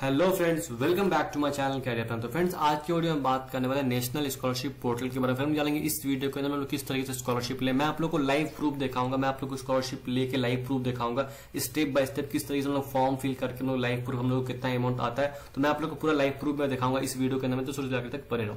Hello friends, welcome back to my channel career. तो friends, आज की वीडियो में बात करने वाले नेशनल स्कॉलरशिप पोर्टल के बारे में। हम जानेंगे इस वीडियो के अंदर हम लोग किस तरीके से स्कॉलरशिप ले। मैं आप लोग को लाइव प्रूफ दिखाऊंगा, मैं आप लोग को स्कॉलरशिप लेके लाइव प्रूफ दिखाऊंगा, स्टेप बाय स्टेप किस तरीके से हम लोग फॉर्म फिल करके हम लोग लाइव प्रूफ हम लोग कितना अमाउंट आता है। तो मैं आप लोग को पूरा लाइव प्रूफ में दिखाऊंगा इस वीडियो के अंदर। तो शुरू से आगे तक बने रहो।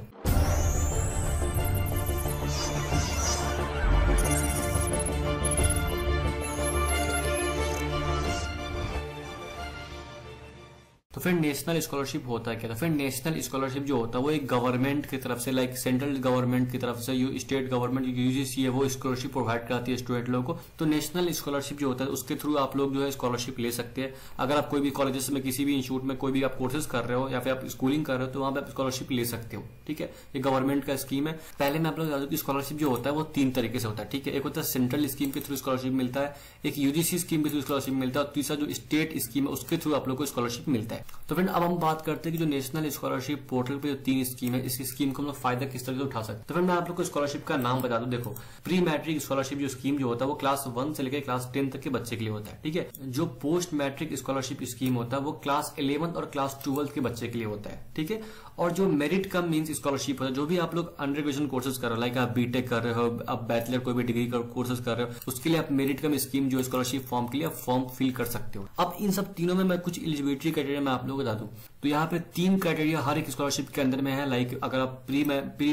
तो फिर नेशनल स्कॉलरशिप होता है क्या? तो फिर नेशनल स्कॉलरशिप जो होता है वो एक गवर्नमेंट की तरफ से, लाइक सेंट्रल गवर्नमेंट की तरफ से, स्टेट गवर्नमेंट यूजीसी है, वो स्कॉलरशिप प्रोवाइड कराती है स्टूडेंट लोगों को। तो नेशनल स्कॉलरशिप जो होता है उसके थ्रू आप लोग जो है स्कॉलरशिप ले सकते हैं। अगर आप कोई भी कॉलेजेस में, किसी भी इंस्टीट्यूट में कोई भी आप कोर्सेज कर रहे हो या फिर आप स्कूलिंग कर रहे हो, तो वहां पर आप स्कॉलरशिप ले सकते हो। ठीक है, ये गवर्नमेंट का स्कीम है। पहले मैं आप लोग बता दूं कि स्कॉलरशिप जो होता है वो तीन तरीके से होता है। ठीक है, एक होता है सेंट्रल स्कीम के थ्रू स्कॉलरशिप मिलता है, एक यूजीसी स्कीम के थ्रू स्कॉलरशिप मिलता है, और तीसरा जो स्टेट स्कीम है उसके थ्रू आप लोग को स्कॉलरशिप मिलता है। तो फ्रेंड, अब हम बात करते हैं कि जो नेशनल स्कॉलरशिप पोर्टल पे जो तीन स्कीम है, इस स्कीम को हम लोग फायदा किस तरह से उठा सकते हैं। तो फ्रेंड, मैं आप लोग को स्कॉलरशिप का नाम बता दूं। देखो, प्री मैट्रिक स्कॉलरशिप जो स्कीम जो होता है वो क्लास 1 से लेकर क्लास 10 तक के बच्चे के लिए होता है। ठीक है, जो पोस्ट मैट्रिक स्कॉलरशिप स्कीम होता है वो क्लास 11 और क्लास 12 के बच्चे के लिए होता है। ठीक है, और जो मेरिट कम मीन्स स्कॉलरशिप होता है, जो भी आप लोग अंडर ग्रेजुएशन कोर्सेज कर रहे हो, लाइक आप बीटेक कर रहे हो, आप बैचलर कोई भी डिग्री कोर्सेज कर रहे हो, उसके लिए आप मेरिट कम स्कीम जो स्कॉलरशिप फॉर्म के लिए फॉर्म फिल कर सकते हो। अब इन सब तीनों में मैं कुछ एलिजिबिलिटी क्राइटेरिया मैं आप लोगों को बता दूं। तो यहाँ पे तीन क्राइटेरिया हर एक स्कॉलरशिप के अंदर में है। लाइक अगर आप प्री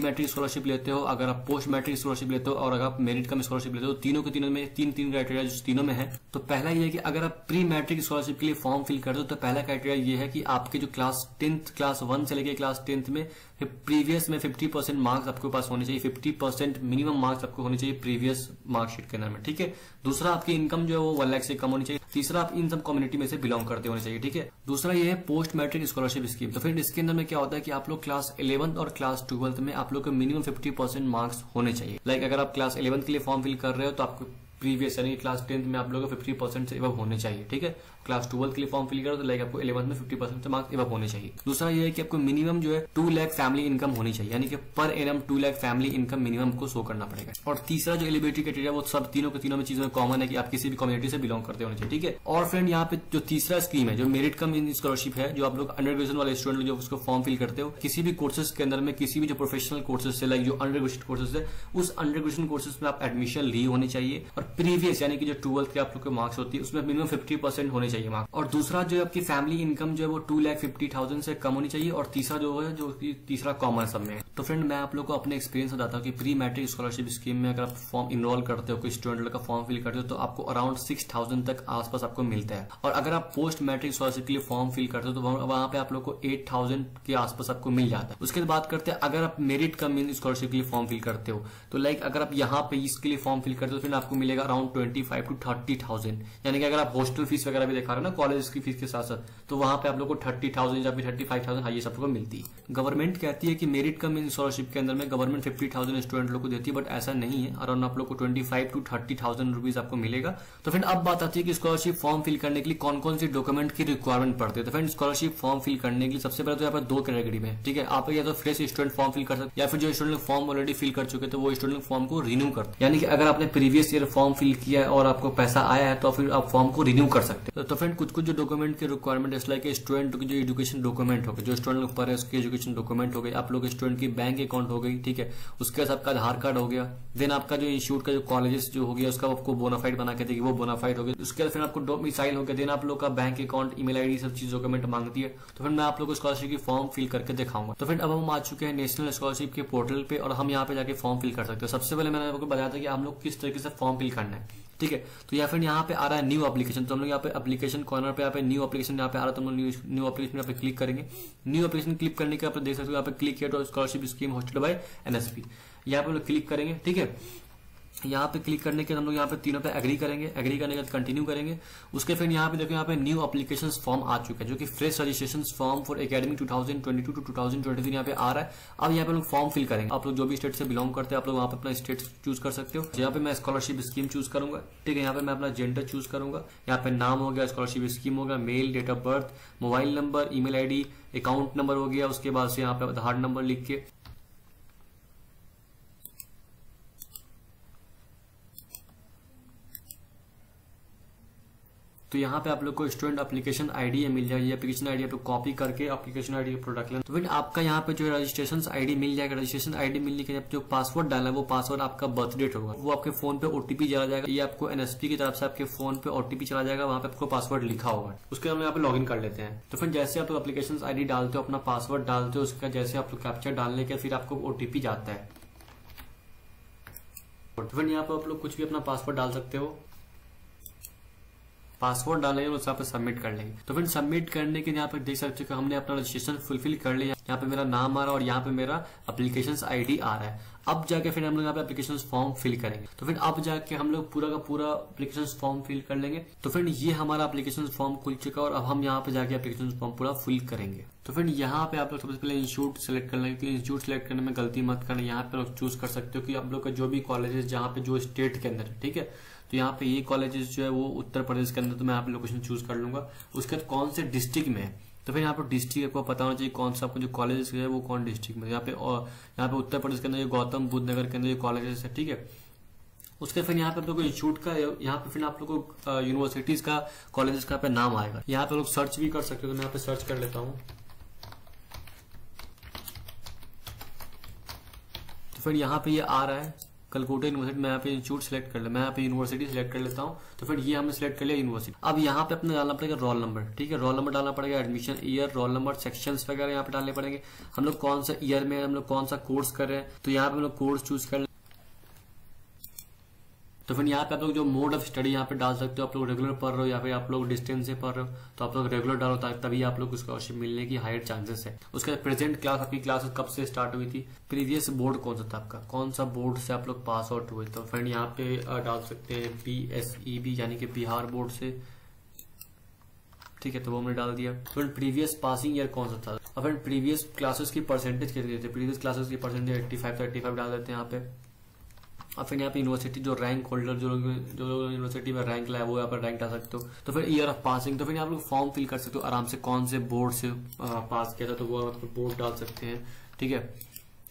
मैट्रिक स्कॉलरशिप लेते हो, अगर आप पोस्ट मैट्रिक स्कॉलरशिप लेते हो, और अगर आप मेरिट कम स्कॉलरशिप लेते हो, तीनों के तीनों में तीन क्राइटेरिया जो तीनों में है। तो पहला ये है कि अगर आप प्री मैट्रिक स्कॉलरशिप के लिए फॉर्म फिल करते हो तो पहला क्राइटेरिया ये है कि आपके जो क्लास 1 से लेकर क्लास 10 में प्रीवियस में 50% मार्क्स आपके पास होने चाहिए। 50% मिनिमम मार्क्स आपको होने चाहिए प्रीवियस मार्कशीट के अंदर में। ठीक है, दूसरा आपकी इनकम जो है वो 1 लाख से कम होनी चाहिए। तीसरा, आप इन सब कम्युनिटी में से बिलोंग करते होने चाहिए। ठीक है, दूसरा ये है पोस्ट मैट्रिक स्कॉलरशिप स्कीम। तो फ्रेंड, इसके अंदर में क्या होता है कि आप लोग क्लास 11 और क्लास 12 में आप लोग को मिनिमम 50% मार्क्स होने चाहिए। लाइक अगर आप क्लास 11 के लिए फॉर्म फिल कर रहे हो तो आपको प्रीवियस यानी क्लास 10 में आप लोगों को 50% से एबव होने चाहिए। ठीक है, क्लास 12 के लिए फॉर्म फिल करो तो लाइक आपको 11 में 50% से मार्क्स एबव होने चाहिए। दूसरा ये है कि आपको मिनिमम जो है 2 लाख फैमिली इनकम होनी चाहिए, यानी कि per annum 2 lakh family income minimum को शो करना पड़ेगा। और तीसरा जो एलिजिबिलिटी क्राइटेरिया वो सब तीनों के तीनों में चीजों में कॉमन है कि आप किसी भी कम्युनिटी से बिलोंग करते होने चाहिए। ठीक है, और फ्रेंड, यहाँ पे जो तीसरा स्कीम है जो मेरिट कम स्कॉलरशिप है, जो आप लोग अंडर ग्रेजुएशन वाले स्टूडेंट जो उसको फॉर्म फिल करते हो, किसी भी कोर्सेज के अंदर में, किसी भी जो प्रोफेशनल कोर्सेज है, लाइक जो अंडर ग्रेजुएशन कोर्सेज है, उस अंडर ग्रेजुएशन कोर्सेज में आप एडमिशन ली होनी चाहिए। और प्रीवियस यानी कि जो 12 के आप लोग के मार्क्स होती है उसमें मिनिमम 50% होने चाहिए मार्क्स। और दूसरा जो आपकी फैमिली इनकम जो है वो 2,50,000 से कम होनी चाहिए। और तीसरा जो है, जो तीसरा कॉमन सब में है। तो फ्रेंड, मैं आप लोग को अपने एक्सपीरियंस बताता हूँ कि प्री मैट्रिक स्कॉलरशिप स्कीम में अगर आप फॉर्म इनरोल करते हो, कोई स्टूडेंट का फॉर्म फिल करते हो, तो आपको अराउंड 6,000 तक आसपास आपको मिलता है। और अगर आप पोस्ट मैट्रिक स्कॉलरशिप के लिए फॉर्म फिल करते हो तो वहां पे आप लोग को 8,000 के आसपास आपको मिल जाता है। उसके बाद बात करते हैं अगर आप मेरिट कम स्कॉलरशिप के लिए फॉर्म फिल करते हो, तो लाइक अगर आप यहाँ पे इसके लिए फॉर्म फिल करते हो तो फिर आपको मिलेगा अराउंड 25,000 to 30,000, यानी कि अगर आप हॉस्टल फीस वगैरह भी दिखा रहे हो ना, कॉलेज की फीस के साथ साथ, तो वहां पे आप लोग को 30,000 या फिर 35,000 हाईएस्ट आपको मिलती है। गवर्नमेंट कहती है कि मेरिट कम स्कॉलरशिप के अंदर में गवर्नमेंट 50,000 स्टूडेंट लोग को देती है, बट ऐसा नहीं है। अराउंड आप लोग को 25,000 to 30,000 रुपीज आपको मिलेगा। तो फ्रेंड, अब बात आती है कि स्कॉलरशिप फॉर्म फिल करने के लिए कौन कौन से डॉक्यूमेंट की रिक्वायरमेंट पड़ती है। तो फ्रेंड, स्कॉलरशिप फॉर्म फिल करने के लिए सबसे पहले तो यहाँ पर दो कैटेगरी में, ठीक है, आप या तो फ्रेश स्टूडेंट फॉर्म फिल कर सकते, या फिर जो स्टूडेंट फॉर्म ऑलरेडी फिल कर चुके थे वो स्टूडेंट फॉर्म को रिन्यू करते, यानी कि अगर आपने प्रीवियस फॉर्म फिल किया है और आपको पैसा आया है तो फिर आप फॉर्म को रिन्यू कर सकते हैं। तो फ्रेंड, कुछ कुछ जो डॉक्यूमेंट के रिक्वायरमेंट है, लाइक स्टूडेंट के जो एजुकेशन डॉक्यूमेंट हो गए, जो स्टूडेंट लोग पर उसके एजुकेशन डॉक्यूमेंट हो गए, आप लोग स्टूडेंट की बैंक अकाउंट हो गई, ठीक है, उसके साथ आपका आधार कार्ड हो गया, देन आपका जो इंस्टीट्यूट का जो कॉलेज जो हो गया उसका आपको बोनाफाइड बना के देगी, वो बोनाफाइड हो गया। उसके बाद फिर आपको डोमिसाइल हो गया, देन आप लोग का बैंक अकाउंट, ईमेल आईडी, सब चीज डॉक्यूमेंट मांगती है। तो फिर मैं आप लोग को स्कॉलरशिप की फॉर्म फिल करके दिखाऊंगा। तो फिर अब हम आ चुके हैं नेशनल स्कॉलरशिप के पोर्टल पे और हम यहाँ पे जाके फॉर्म फिल कर सकते हैं। सबसे पहले मैंने आपको बताया था कि हम लोग किस तरीके से फॉर्म फिल करना है। ठीक है, तो या फिर यहाँ पे आ रहा है न्यू एप्लीकेशन, तो हम लोग यहाँ पे एप्लीकेशन कॉर्नर पे यहाँ पे न्यू एप्लीकेशन यहाँ पे आ रहा है, तो हम लोग न्यू एप्लीकेशन यहाँ पे क्लिक करेंगे। न्यू एप्लीकेशन क्लिक करने के आप देख सकते हो यहाँ पे क्लिक किया तो scholarship scheme hosted by NSP, यहाँ पे हम लोग क्लिक करेंगे। ठीक है, यहाँ पे क्लिक करने के हम लोग यहाँ पे तीनों पे एग्री करेंगे। एग्री करने के बाद कंटिन्यू करेंगे। उसके फिर यहाँ पे देखो, यहाँ पे न्यू एप्लीकेशन फॉर्म आ चुका है, जो कि fresh registration form for academic 2022 to 2023 यहाँ पे आ रहा है। अब यहाँ पे लोग फॉर्म फिल करेंगे। आप लोग जो भी स्टेट से बिलोंग करते हैं आप लोग वहाँ पे अपना स्टेट चूज कर सकते हो। यहाँ पे मैं स्कॉलरशिप स्कीम चूज करूंगा। ठीक है, यहाँ पे मैं अपना जेंडर चूज करूंगा। यहाँ पे नाम हो गया, स्कॉलरशिप स्कीम हो गया, male, date of birth, mobile number, email ID, account number हो गया, उसके बाद से यहाँ पे आधार नंबर लिख के तो यहाँ पे आप लोग को स्टूडेंट एप्लीकेशन आईडी मिल जाएगी। एप्लीकेशन आईडी आप लोग कॉपी करके एप्लीकेशन आईडी का प्रोडक्ट लेना। तो फिर आपका यहाँ पे जो रजिस्ट्रेशन आईडी मिल जाएगा, रजिस्ट्रेशन आईडी मिलने के जो पासवर्ड डाला है वो पासवर्ड आपका बर्थ डेट होगा। वो आपके फोन पे ओटीपी चला जाएगा, ये आपको एनएसपी की तरफ से आपके फोन पे ओटीपी चला जाएगा, वहाँ पे आपको पासवर्ड लिखा होगा। उसके बाद हम यहाँ पे लॉग इन कर लेते हैं। तो फिर जैसे आप लोग एप्लीकेशन आईडी डालते हो, अपना पासवर्ड डालते हो, उसका जैसे आप लोग कैप्चर डालने के फिर आपको ओटीपी जाता है। तो फिर यहाँ पे आप लोग कुछ भी अपना पासवर्ड डाल सकते हो, पासवर्ड डालेंगे और उसका सबमिट कर लेंगे। तो फिर सबमिट करने के यहाँ पर देख सकते हो हमने अपना रजिस्ट्रेशन फुलफिल कर लिया। यहाँ पे मेरा नाम आ रहा है और यहाँ पे मेरा एप्लीकेशन आईडी आ रहा है। अब जाके फिर हम लोग यहाँ पे एप्लीकेशन फॉर्म फिल करेंगे। तो फिर अब जाके हम लोग पूरा का पूरा एप्लीकेशन फॉर्म फिल कर लेंगे। तो फिर ये हमारा एप्लीकेशन फॉर्म खुल चुका है और अब हम यहाँ पे जाके एप्लीकेशन फॉर्म पूरा फिल करेंगे। तो फिर यहाँ पे आप लोग सबसे पहले इंस्टीट्यूट सेलेक्ट कर लेंगे। इंस्टीट्यूट सेलेक्ट करने में गलती मत करना, यहाँ पे लोग चूज कर सकते हो कि आप लोग का जो भी कॉलेजेस जहाँ पे जो स्टेट के अंदर, ठीक है, तो यहाँ पे ये कॉलेजेस जो है वो उत्तर प्रदेश के अंदर, तो मैं यहाँ पे लोकेशन चूज कर लूंगा। उसके बाद कौन से डिस्ट्रिक्ट में है, तो फिर यहाँ पर डिस्ट्रिक्ट आपको पता होना चाहिए कौन सा आपको जो कॉलेजेस है वो कौन डिस्ट्रिक्ट में। यहाँ पे उत्तर प्रदेश के अंदर गौतम बुद्ध नगर के अंदर ये कॉलेजेस है, ठीक है। उसके फिर यहाँ पे आप लोग को इंस्टीट्यूट का, यहाँ पे फिर आप लोग को यूनिवर्सिटीज का, कॉलेजेस का नाम आएगा। यहाँ पे लोग सर्च भी कर सकते हो, तो मैं यहाँ पे सर्च कर लेता हूँ। तो फिर यहाँ पे ये आ रहा है कलकत्ता यूनिवर्सिटी। मैं यहाँ पे इंस्टीट्यूट सेलेक्ट कर ले, मैं यहाँ पे यूनिवर्सिटी सेलेक्ट कर लेता हूँ। तो फिर ये हमने सेलेक्ट कर लिया यूनिवर्सिटी। अब यहाँ पे अपने डालना पड़ेगा रोल नंबर, ठीक है, रोल नंबर डालना पड़ेगा, admission year, roll number, sections वगैरह यहाँ पे डालने पड़ेंगे। हम लोग कौन सा ईयर में, हम लोग कौन सा कोर्स कर रहे हैं, तो यहाँ पे हम लोग कोर्स चूज कर ले। तो फिर यहाँ पे आप लोग जो मोड ऑफ स्टडी यहाँ पे डाल सकते हो, आप लोग रेगुलर पढ़ रहे हो या फिर आप लोग डिस्टेंस से पढ़ रहे हो, तो आप लोग रेगुलर डालो, तभी आप लोग स्कॉलरशिप मिलने की हायर चांसेस है। उसके बाद प्रेजेंट क्लास, आपकी क्लास कब से स्टार्ट हुई थी, प्रीवियस बोर्ड कौन सा था आपका, कौन सा बोर्ड से आप लोग पास आउट हुए। तो फ्रेंड यहाँ पे डाल सकते हैं BSEB यानी कि बिहार बोर्ड से, ठीक है, तो वो हमने डाल दिया। फ्रेंड प्रीवियस पासिंग ईयर कौन सा था, और फ्रेंड प्रीवियस क्लासेस की परसेंटेज कितनी देते, प्रीवियस क्लासेस की परसेंटेज 85 डाल देते हैं यहाँ पे। और फिर यहाँ पे यूनिवर्सिटी जो रैंक होल्डर, जो लोग यूनिवर्सिटी में रैंक लाए वो यहाँ पर रैंक डाल सकते हो। तो फिर ईयर ऑफ पासिंग, तो फिर आप लोग फॉर्म फिल कर सकते हो आराम से, कौन से बोर्ड से पास किया था, तो वो आप बोर्ड डाल सकते हैं, ठीक है,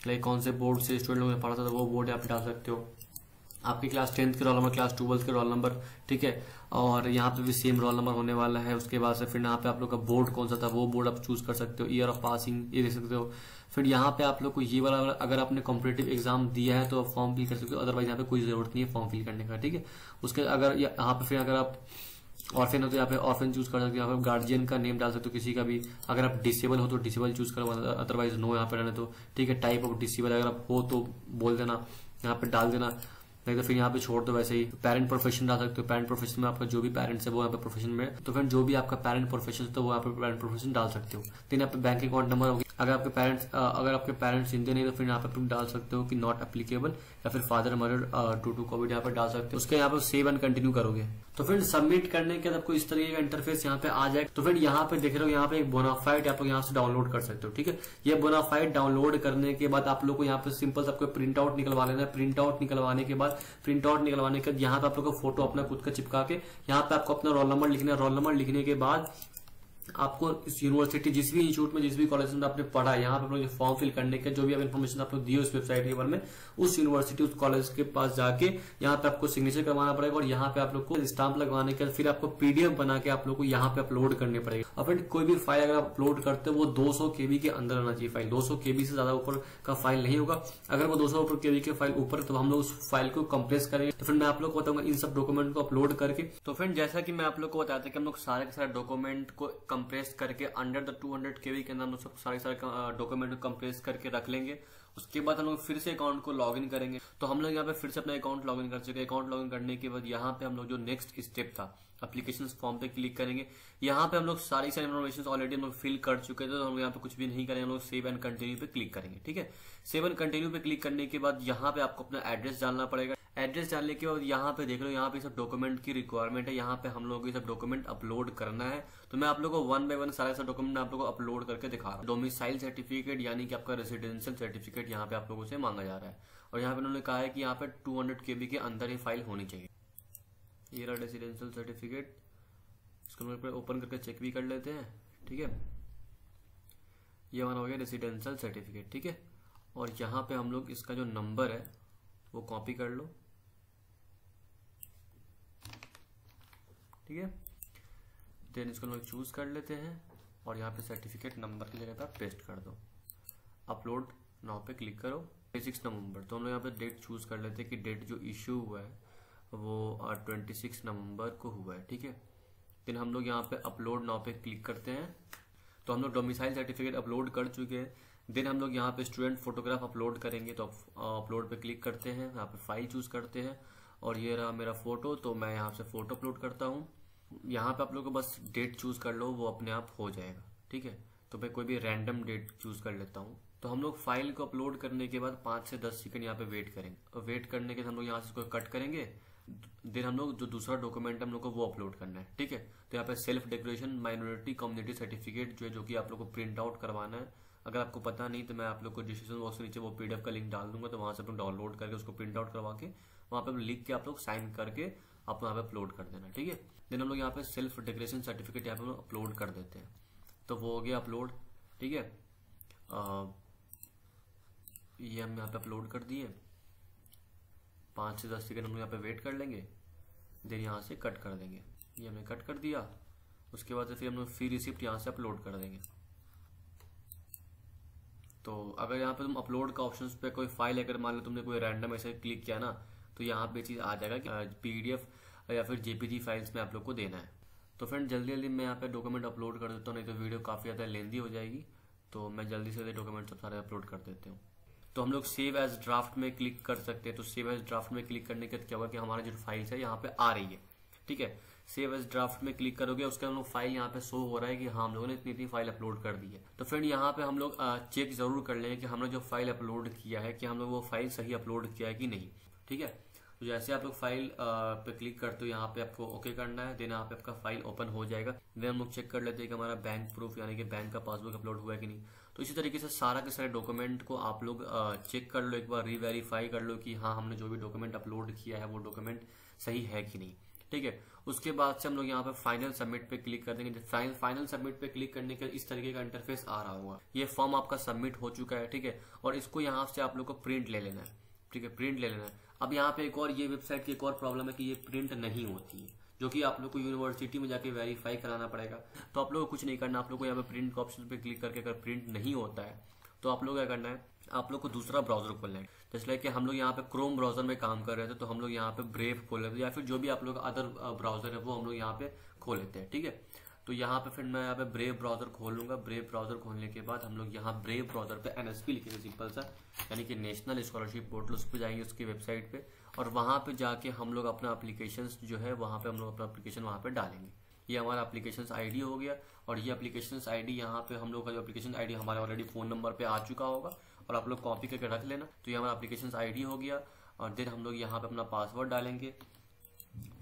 लाइक कौन से बोर्ड से स्टूडेंट लोगों ने पढ़ा था, तो वो बोर्ड यहाँ पे डाल सकते हो। आपकी क्लास 10th के रोल नंबर, क्लास 12th के रोल नंबर, ठीक है, और यहाँ पे भी सेम रोल नंबर होने वाला है। उसके बाद से फिर यहाँ पे आप लोग का बोर्ड कौन सा था वो बोर्ड आप चूज कर सकते हो। ईयर ऑफ पासिंग ये देख सकते हो। फिर यहाँ पे आप लोग को ये वाला, अगर आपने कॉम्पिटेटिव एग्जाम दिया है तो आप फॉर्म फिल कर सकते हो, अदरवाइज यहाँ पे कोई जरूरत नहीं है फॉर्म फिल करने का, ठीक है। उसके अगर यहाँ पे फिर अगर आप ऑर्फेन हो तो यहाँ पे ऑर्फेन चूज कर सकते हो, यहाँ पे गार्जियन का नेम डाल सकते हो किसी का भी। अगर आप डिसेबल हो तो डिसेबल चूज करो, अदरवाइज नो यहाँ पे रहने दो, ठीक है। टाइप ऑफ डिसेबल अगर आप हो तो बोल देना, यहाँ पे डाल देना, तो फिर यहाँ पे छोड़ दो वैसे ही। पेरेंट प्रोफेशन डाल सकते हो, पेरेंट प्रोफेशन में आपका जो भी पेरेंट्स है वो यहाँ पे प्रोफेशन में, तो फिर जो भी आपका पेरेंट प्रोफेशन है तो वो यहाँ पे पेरेंट प्रोफेशन डाल सकते हो। फिर यहाँ पे बैंक अकाउंट नंबर होगी, अगर आपके पेरेंट्स इंडियन है तो फिर यहाँ पे डाल सकते हो कि नॉट एप्लीकेबल, या फिर father murder due to Covid यहाँ पे डाल सकते हो। उसके यहाँ पे सेव एंड कंटिन्यू करोगे। तो फिर सबमिट करने के बाद आपको इस तरीके का इंटरफेस यहाँ पे आ जाएगा। तो फिर यहाँ पे देख रहे हो, यहाँ पे एक बोनाफाइड आप लोग यहाँ से डाउनलोड कर सकते हो, ठीक है। ये बोनाफाइड डाउनलोड करने के बाद आप लोग को यहाँ पे सिंपल आपको प्रिंट आउट निकलवा लेना है। प्रिंट आउट निकलवाने के बाद यहाँ पे आप लोग का फोटो अपना खुद का चिपका के यहाँ पे आपको अपना रोल नंबर लिखना है। रोल नंबर लिखने के बाद आपको इस यूनिवर्सिटी, जिस भी इंस्टीट्यूट में, जिस भी कॉलेज में आपने पढ़ा, यहाँ पे आप लोग फॉर्म फिल करने के जो भी आप इन्फॉर्मेशन आप लोग दिए उस वेबसाइट के बारे में, उस यूनिवर्सिटी, उस कॉलेज के पास जाके यहाँ पे आपको सिग्नेचर करवाना पड़ेगा और यहाँ पे आप लोग को स्टाम्प लगवाने के बाद फिर आपको PDF बना के आप लोग को यहाँ पे अपलोड करने पड़ेगा। और कोई भी फाइल अगर आप अपलोड करते हो वो 200 KB के अंदर आना चाहिए फाइल। 200 KB से ज्यादा ऊपर का फाइल नहीं होगा। अगर वो 200 KB के फाइल ऊपर, तो हम लोग उस फाइल को कंप्रेस करेंगे। तो फिर मैं आप लोग को बताऊंगा इन सब डॉक्यूमेंट को अपलोड करके। तो फ्रेंड जैसा कि मैं आप लोग को बताया था कि हम लोग सारे के सारे डॉक्यूमेंट को कंप्रेस करके अंडर द 200 KB के अंदर हम लोग सारे डॉक्यूमेंट को कंप्रेस करके रख लेंगे। उसके बाद हम लोग फिर से अकाउंट को लॉगिन करेंगे। तो हम लोग यहाँ पे फिर से अपना अकाउंट लॉगिन कर चुके हैं। अकाउंट लॉगिन करने के बाद यहाँ पे हम लोग जो नेक्स्ट स्टेप था, एप्लीकेशन फॉर्म पे क्लिक करेंगे। यहाँ पे हम लोग सारी इन्फॉर्मेशन ऑलरेडी हम लोग फिल कर चुके थे, तो हम यहाँ पे कुछ भी नहीं करेंगे, हम लोग सेव एंड कंटिन्यू पे क्लिक करेंगे, ठीक है। सेव एंड कंटिन्यू पे क्लिक करने के बाद यहाँ पे आपको अपना एड्रेस डालना पड़ेगा। एड्रेस डालने के बाद यहाँ पे देख लो, यहाँ पे सब डॉक्यूमेंट की रिक्वायरमेंट है, यहाँ पे हम लोग ये सब डॉक्यूमेंट अपलोड करना है। तो मैं आप लोगों को 1 by 1 सारे डॉक्यूमेंट आप लोगों को अपलोड करके दिखा रहा हूँ। डोमिसाइल सर्टिफिकेट यानी कि आपका रेसिडेंशियल सर्टिफिकेट यहाँ पे आप लोगों से मांगा जा रहा है, और यहाँ पे उन्होंने कहा है कि यहाँ पे 200 KB के अंदर ही फाइल होनी चाहिए। ये रहा रेसिडेंशियल सर्टिफिकेट, इसको ओपन करके चेक भी कर लेते हैं, ठीक है। ये हमारा हो गया रेसिडेंशियल सर्टिफिकेट, ठीक है। और यहाँ पे हम लोग इसका जो नंबर है वो कॉपी कर लो, ठीक है। देन इसको लोग चूज कर लेते हैं और यहाँ पे सर्टिफिकेट नंबर की जगह पे आप पेस्ट कर दो, अपलोड नाउ पे क्लिक करो। 26 नवंबर, तो हम लोग यहाँ पे डेट चूज कर लेते हैं कि डेट जो इश्यू हुआ है वो 26 नवंबर को हुआ है, ठीक है। देन हम लोग यहाँ पे अपलोड नाउ पे क्लिक करते हैं, तो हम लोग डोमिसाइल सर्टिफिकेट अपलोड कर चुके हैं। देन हम लोग यहाँ पे स्टूडेंट फोटोग्राफ अपलोड करेंगे, तो अपलोड पे क्लिक करते हैं, यहाँ पे फाइल चूज करते हैं और ये रहा मेरा फोटो, तो मैं यहाँ से फोटो अपलोड करता हूँ। यहाँ पे आप लोगों को बस डेट चूज कर लो, वो अपने आप हो जाएगा, ठीक है। तो मैं कोई भी रैंडम डेट चूज कर लेता हूँ। तो हम लोग फाइल को अपलोड करने के बाद 5 से 10 सेकंड यहाँ पे वेट करेंगे। वेट करने के बाद हम लोग यहाँ से इसको कट करेंगे। देन हम लोग जो दूसरा डॉक्यूमेंट हम लोग को वो अपलोड करना है, ठीक है। तो यहाँ पे self declaration minority community certificate जो है, जो कि आप लोग को प्रिंट आउट करवाना है। अगर आपको पता नहीं तो मैं आप लोग को डिस्क्रिप्शन बॉक्स के नीचे वो पीडीएफ का लिंक डाल दूंगा, तो वहां से आप लोग डाउनलोड करके उसको प्रिंट आउट करवा के वहाँ पे लिख के आप लोग साइन करके आप यहाँ पे अपलोड कर देना, ठीक है। देन हम लोग यहाँ पे सेल्फ डिक्लेरेशन सर्टिफिकेट यहाँ पे अपलोड कर देते हैं, तो वो हो गया अपलोड, ठीक है। ये हम यहाँ पे अपलोड कर दिए, 5 से 10 सेकेंड हम लोग यहाँ पे वेट कर लेंगे। देन यहाँ से कट कर देंगे, ये हमने कट कर दिया। उसके बाद फिर हम लोग फी रिसिप्ट यहाँ से अपलोड कर देंगे। तो अगर यहाँ पे तुम अपलोड का ऑप्शन पे कोई फाइल अगर मान लो तुमने कोई रैंडम ऐसे क्लिक किया ना, तो यहाँ पे चीज आ जाएगा कि पीडीएफ या फिर जेपीजी फाइल्स में आप लोग को देना है। तो फ्रेंड जल्दी जल्दी मैं यहाँ पे डॉक्यूमेंट अपलोड कर देता हूँ, नहीं तो वीडियो काफी ज्यादा लेंदी हो जाएगी। तो मैं जल्दी से डॉक्यूमेंट सब सारे अपलोड कर देते हूँ। तो हम लोग सेव एज ड्राफ्ट में क्लिक कर सकते हैं। तो सेव एज ड्राफ्ट में क्लिक करने के बाद क्या होगा कि हमारी जो फाइल्स है यहाँ पे आ रही है, ठीक है। सेव एज ड्राफ्ट में क्लिक करोगे, उसके हम लोग फाइल यहाँ पे शो हो रहा है कि हाँ हम लोगों ने इतनी इतनी फाइल अपलोड कर दी है। तो फ्रेंड यहाँ पे हम लोग चेक जरूर कर लेंगे कि हमने जो फाइल अपलोड किया है कि हम लोग वो फाइल सही अपलोड किया है कि नहीं, ठीक है। तो जैसे आप लोग फाइल पे क्लिक करते हो, यहाँ पे आपको ओके करना है। देन यहाँ पे आपका फाइल ओपन हो जाएगा। देन हम लोग चेक कर लेते हैं कि हमारा बैंक प्रूफ यानी कि बैंक का पासबुक अपलोड हुआ है कि नहीं। तो इसी तरीके से सारा के सारे डॉक्यूमेंट को आप लोग चेक कर लो, एक बार रीवेरीफाई कर लो कि हाँ हमने जो भी डॉक्यूमेंट अपलोड किया है वो डॉक्यूमेंट सही है कि नहीं, ठीक है। उसके बाद से हम लोग यहाँ पे फाइनल सबमिट पे क्लिक कर देंगे। फाइनल सबमिट पे क्लिक करने के इस तरीके का इंटरफेस आ रहा होगा। ये फॉर्म आपका सबमिट हो चुका है, ठीक है। और इसको यहाँ से आप लोग को प्रिंट ले लेना है, ठीक है, प्रिंट ले लेना है। अब यहाँ पे एक और ये वेबसाइट की एक और प्रॉब्लम है कि ये प्रिंट नहीं होती है, जो कि आप लोग को यूनिवर्सिटी में जाके वेरीफाई कराना पड़ेगा। तो आप लोग को कुछ नहीं करना, आप लोग को यहाँ पे प्रिंट ऑप्शन पे क्लिक करके अगर प्रिंट नहीं होता है तो आप लोग क्या करना है, आप लोग को दूसरा ब्राउजर खोलना है। जैसे कि हम लोग यहाँ पे क्रोम ब्राउजर में काम कर रहे थे, तो हम लोग यहाँ पे ब्रेव खोल लेते हैं, या फिर जो भी आप लोग अदर ब्राउजर है वो हम लोग यहाँ पे खोल लेते हैं, ठीक है। तो यहाँ पे फिर मैं यहाँ पे ब्रेव ब्राउजर खोलूंगा। ब्रेव ब्राउजर खोलने के बाद हम लोग यहाँ ब्रेव ब्राउजर पे एनएसपी लिखेंगे, सिंपल सा, यानी कि नेशनल स्कॉलरशिप पोर्टल, उस पर जाएंगे उसकी वेबसाइट पे और वहां पे जाके हम लोग अपना एप्लीकेशन जो है वहां पे हम लोग अपना एप्लीकेशन वहां पे डालेंगे। ये हमारा एप्लीकेशन आईडी हो गया और ये एप्लीकेशन आईडी यहाँ पे हम लोग का जो एप्लीकेशन आईडी हमारे ऑलरेडी फोन नंबर पे आ चुका होगा और आप लोग कॉपी करके रख लेना। तो ये हमारा एप्लीकेशन आईडी हो गया और देन हम लोग यहाँ पे अपना पासवर्ड डालेंगे।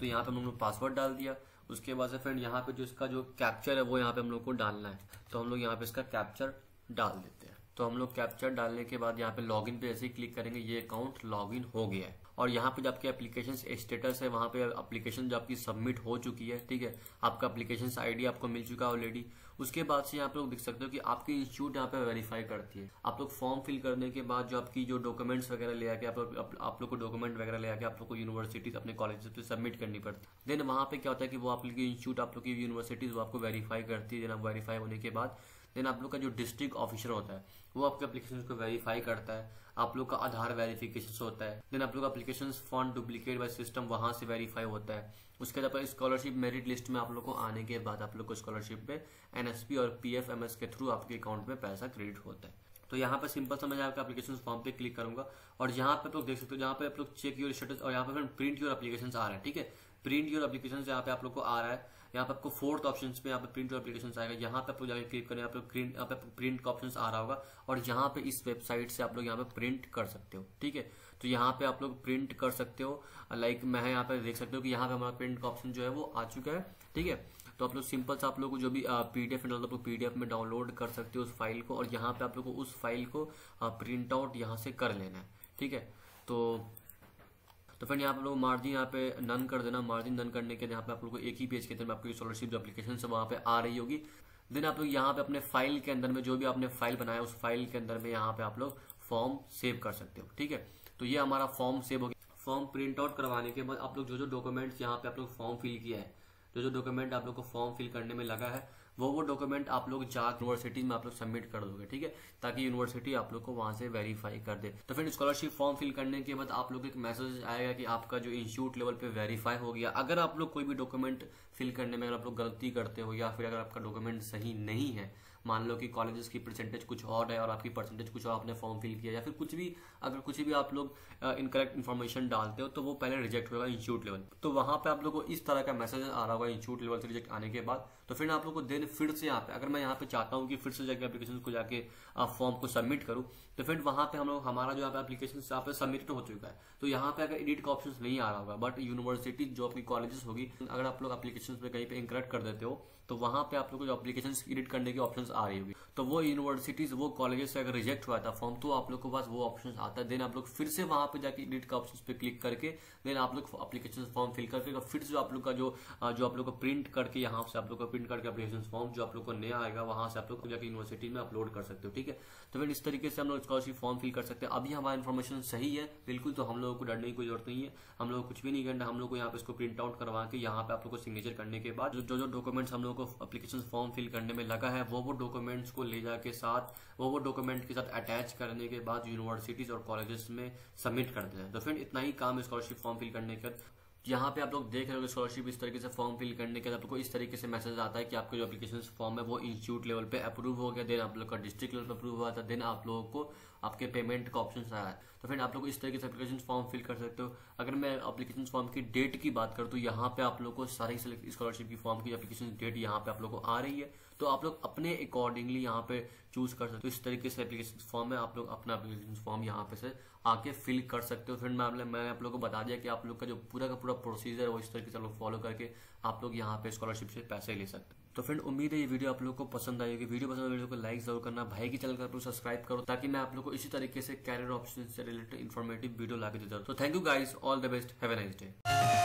तो यहाँ पे हम लोग पासवर्ड डाल दिया। उसके बाद से फ्रेंड यहाँ पे जो इसका जो कैप्चर है वो यहाँ पे हम लोग को डालना है, तो हम लोग यहाँ पे इसका कैप्चर डाल देते हैं। तो हम लोग कैप्चर डालने के बाद यहाँ पे लॉगिन पे ऐसे ही क्लिक करेंगे, ये अकाउंट लॉगिन हो गया है। और यहाँ पे जो आपकी एप्लीकेशन स्टेटस है, वहाँ पे एप्लीकेशन जो आपकी सबमिट हो चुकी है, ठीक है। आपका एप्लीकेशन आईडी आपको मिल चुका है ऑलरेडी। उसके बाद से यहाँ पे लोग देख सकते हो कि आपकी इंस्टीट्यूट यहाँ पे वेरीफाई करती है। आप लोग फॉर्म फिल करने के बाद जो आपकी जो डॉक्यूमेंट्स वगैरह ले आके आप लोग को डॉक्यूमेंट वगैरह ले आके आप लोग को यूनिवर्सिटीज अपने कॉलेज पे सबमिट करनी पड़ती है। देन वहाँ पे क्या होता है कि वो आप लोग की इंस्टीट्यूट आप लोग की यूनिवर्सिटीज वो आपको वेरीफाई करती है। वेरीफाई होने के बाद देन आप लोग का जो डिस्ट्रिक्ट ऑफिसर होता है वो आपके एप्लीकेशन को वेरीफाई करता है। आप लोग का आधार वेरिफिकेशन होता है। देन आप लोग application font duplicate by system वहां से वेरीफाई होता है। उसके बाद स्कॉलरशिप मेरिट लिस्ट में आप लोग को आने के बाद आप लोग को स्कॉलरशिप पे एनएसपी और पीएफएमएस के थ्रू आपके अकाउंट में पैसा क्रेडिट होता है। तो यहाँ पे सिंपल समझ आपका एप्लीकेशन फॉर्म पे क्लिक करूंगा और यहाँ पे आप लोग देख सकते हो, जहाँ पे आप लोग चेक योर स्टेटस और यहाँ पे प्रिंट योर एप्लीकेशन आ रहा है, ठीक है। प्रिंट योर एप्लीकेशन यहाँ पे आप लोग को आ रहा है। यहाँ पे आपको 4th ऑप्शन पे यहाँ पे प्रिंट योर एप्लीकेशन आएगा। यहाँ पे आप लोग जाकर क्लिक करें, यहाँ पे प्रिंट का ऑप्शन आ रहा होगा और यहाँ पे इस वेबसाइट से आप लोग यहाँ पे प्रिंट कर सकते हो, ठीक है। तो यहाँ पे आप लोग प्रिंट कर सकते हो, लाइक मैं यहाँ पे देख सकते हो कि यहाँ पे हमारा प्रिंट का ऑप्शन जो है वो आ चुका है, ठीक है। तो आप लोग सिंपल से आप लोग जो भी पीडीएफ है आप लोग पीडीएफ में डाउनलोड कर सकते हो उस फाइल को और यहाँ पे आप लोग को उस फाइल को प्रिंट आउट यहाँ से कर लेना है, ठीक है। तो फ्रेंड यहाँ पे लोग मार्जिन यहाँ पे नन कर देना। मार्जिन नन करने के यहाँ पे आप लोग को एक ही पेज के अंदर में आपकी स्कॉलरशिप जो एप्लीकेशन है वहाँ पे आ रही होगी। देन आप लोग यहाँ पे अपने फाइल के अंदर में जो भी आपने फाइल बनाया उस फाइल के अंदर में यहाँ पे आप लोग फॉर्म सेव कर सकते हो, ठीक है। तो ये हमारा फॉर्म सेव हो गया। फॉर्म प्रिंट आउट करवाने के बाद आप लोग जो जो डॉक्यूमेंट्स यहाँ पे आप लोग फॉर्म फिल किया है जो डॉक्यूमेंट आप लोग को फॉर्म फिल करने में लगा है वो डॉक्यूमेंट आप लोग जाकर यूनिवर्सिटी में आप लोग सबमिट कर दोगे, ठीक है, ताकि यूनिवर्सिटी आप लोग को वहां से वेरीफाई कर दे। तो फिर स्कॉलरशिप फॉर्म फिल करने के बाद आप लोग को एक मैसेज आएगा कि आपका जो इंस्टीट्यूट लेवल पे वेरीफाई हो गया। अगर आप लोग कोई भी डॉक्यूमेंट फिल करने में अगर आप लोग गलती करते हो या फिर अगर आपका डॉक्यूमेंट सही नहीं है, मान लो कि कॉलेजेस की परसेंटेज कुछ और है और आपकी परसेंटेज कुछ और, आपने फॉर्म फिल किया या फिर कुछ भी, अगर कुछ भी आप लोग इनकरेक्ट इन्फॉर्मेशन डालते हो तो वो पहले रिजेक्ट होगा इंस्टीट्यूट लेवल। तो वहां पे आप लोग को इस तरह का मैसेज आ रहा होगा इंस्टीट्यूट लेवल से रिजेक्ट आने के बाद। तो फिर आप लोग को देन फिर से यहाँ पे, अगर मैं यहाँ पे चाहता हूँ कि फिर से जाकर एप्लीकेशन को जाके फॉर्म को सबमिट करूँ, तो फिर वहां पे हम लोग हमारा जो एप्लीकेशन यहाँ पे सबमिट हो चुका है, तो यहाँ पे अगर एडिट का ऑप्शन नहीं आ रहा होगा। बट यूनिवर्सिटी जो आपकी कॉलेजेस होगी, अगर आप लोग एप्लीकेशन पे कहीं पे इनकरेक्ट कर देते हो तो वहां पे आप लोग को जो एप्लीकेशन एडिट करने के ऑप्शन आ रही होगी, तो वो यूनिवर्सिटीज वो कॉलेजेस से अगर रिजेक्ट हुआ था फॉर्म तो आप लोग के पास वो ऑप्शन आता है। देन आप लोग फिर से वहां पे जाके एडिट का ऑप्शन पे क्लिक करके देन आप लोग एप्लीकेशन फॉर्म फिल करके फिर से आप लोग का जो आप लोग को प्रिंट करके यहाँ से आप लोग का प्रिंट करके एप्लीकेशन फॉर्म जो आप लोग को नया आएगा वहां से आप लोग जाकर यूनिवर्सिटी में अपलोड कर सकते हो, ठीक है। तो फिर इस तरीके से हम लोग स्कॉलरशिप फॉर्म फिल कर सकते हैं। अभी हमारा इन्फॉर्मेशन सही है बिल्कुल, तो हम लोगों को डरने की कोई जरूरत नहीं है, हम लोग कुछ भी नहीं करना। हम लोग को यहाँ पे इसको प्रिंट आउट करवा के यहाँ पे आप लोग को सिग्नेचर करने के बाद जो जो डॉक्यूमेंट्स हम लोग को एप्लीकेशन फॉर्म फिल करने में लगा है वो डॉक्यूमेंट्स को ले जाके साथ वो डॉक्यूमेंट के साथ अटैच करने के बाद यूनिवर्सिटीज और कॉलेजेस में सबमिट कर देते हैं। तो फ्रेंड इतना ही काम स्कॉलरशिप फॉर्म फिल करने के। यहाँ पे आप लोग देख रहे हो स्कॉलरशिप इस तरीके से फॉर्म फिल करने के बाद आपको इस तरीके से मैसेज आता है कि आपका जो एप्लीकेशन फॉर्म है वो इंस्टीट्यूट लेवल पे अप्रूव हो गया, देन आप लोग का डिस्ट्रिक्ट लेवल पे अप्रूव हुआ था, देन आप लोगों को आपके पेमेंट का ऑप्शन आया है। तो फिर आप लोग इस तरीके से एप्लीकेशन फॉर्म फिल कर सकते हो। अगर मैं एप्लीकेशन फॉर्म की डेट की बात करूँ तो यहाँ पे आप लोग को सारी स्कॉलरशिप की फॉर्म की एप्लीकेशन डेट यहाँ पे आप लोग को आ रही है, तो आप लोग अपने अकॉर्डिंगली यहाँ पे चूज कर सकते हो। इस तरीके से एप्लीकेशन फॉर्म है, आप लोग अपना एप्लीकेशन फॉर्म यहाँ पे से आके फिल कर सकते हो। फिर मैंने आप लोग को बता दिया कि आप लोग का जो पूरा का पूरा प्रोसीजर वो इस तरीके से लोग फॉलो करके आप लोग यहाँ पे स्कॉलरशिप से पैसे ले सकते हैं। तो फ्रेंड उम्मीद है ये वीडियो आप लोग को पसंद आएगी। वीडियो पसंद आए वीडियो को लाइक जरूर करना, भाई की चैनल को सब्सक्राइब करो ताकि मैं आप लोग को इसी तरीके से कैरियर ऑप्शन से रिलेटेड इन्फॉर्मेटिव वीडियो ला के देता हूँ। तो thank you guys, all the best, have a nice day.